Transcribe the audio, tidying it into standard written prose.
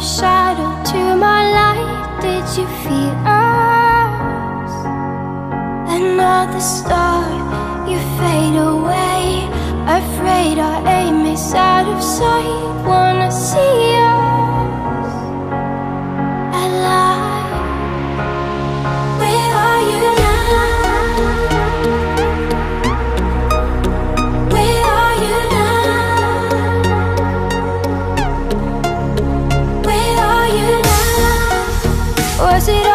a shadow to my light. Did you fear us? Another star, you fade away. Afraid our aim is out of sight. Wanna see us alive. Was it